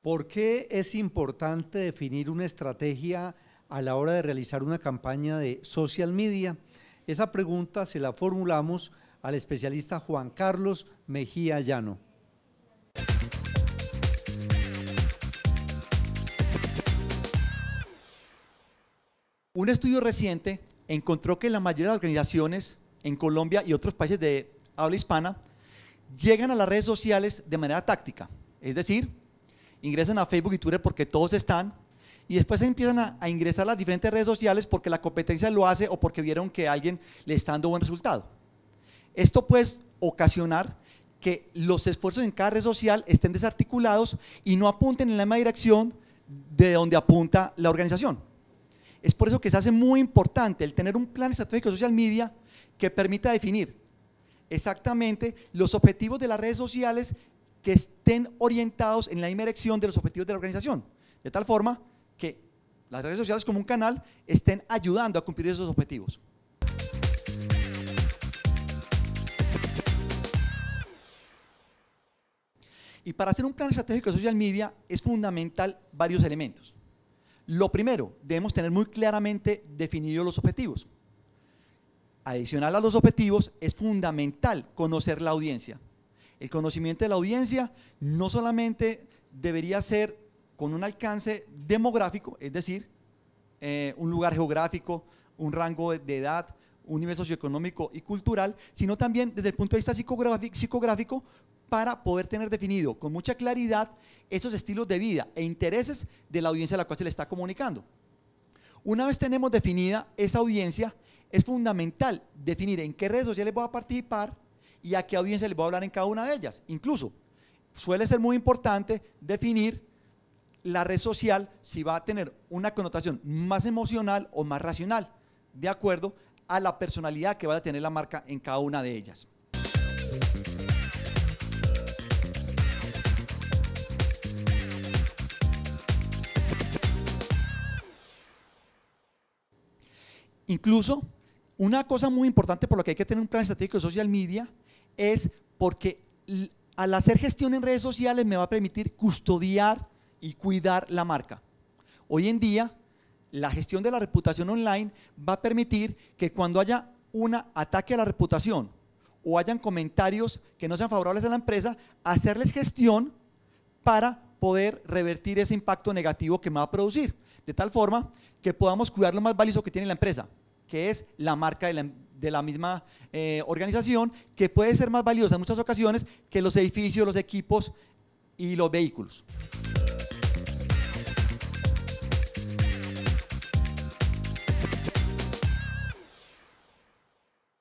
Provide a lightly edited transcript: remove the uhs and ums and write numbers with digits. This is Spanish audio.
¿Por qué es importante definir una estrategia a la hora de realizar una campaña de social media? Esa pregunta se la formulamos al especialista Juan Carlos Mejía Llano. Un estudio reciente encontró que la mayoría de las organizaciones en Colombia y otros países de habla hispana llegan a las redes sociales de manera táctica, es decir, ingresan a Facebook y Twitter porque todos están, y después empiezan a ingresar a las diferentes redes sociales porque la competencia lo hace o porque vieron que alguien le está dando buen resultado. Esto puede ocasionar que los esfuerzos en cada red social estén desarticulados y no apunten en la misma dirección de donde apunta la organización. Es por eso que se hace muy importante el tener un plan estratégico de social media que permita definir exactamente los objetivos de las redes sociales que estén orientados en la misma dirección de los objetivos de la organización, de tal forma que las redes sociales como un canal estén ayudando a cumplir esos objetivos. Y para hacer un plan estratégico de social media es fundamental varios elementos. Lo primero, debemos tener muy claramente definidos los objetivos. Adicional a los objetivos, es fundamental conocer la audiencia. El conocimiento de la audiencia no solamente debería ser con un alcance demográfico, es decir, un lugar geográfico, un rango de edad, un nivel socioeconómico y cultural, sino también desde el punto de vista psicográfico para poder tener definido con mucha claridad esos estilos de vida e intereses de la audiencia a la cual se le está comunicando. Una vez tenemos definida esa audiencia, es fundamental definir en qué redes sociales voy a participar y a qué audiencia les voy a hablar en cada una de ellas. Incluso, suele ser muy importante definir la red social si va a tener una connotación más emocional o más racional, de acuerdo a la personalidad que va a tener la marca en cada una de ellas. Incluso, una cosa muy importante por la que hay que tener un plan estratégico de social media es porque al hacer gestión en redes sociales me va a permitir custodiar y cuidar la marca. Hoy en día, la gestión de la reputación online va a permitir que cuando haya un ataque a la reputación o hayan comentarios que no sean favorables a la empresa, hacerles gestión para poder revertir ese impacto negativo que me va a producir, de tal forma que podamos cuidar lo más valioso que tiene la empresa, que es la marca de la misma organización, que puede ser más valiosa en muchas ocasiones que los edificios, los equipos y los vehículos.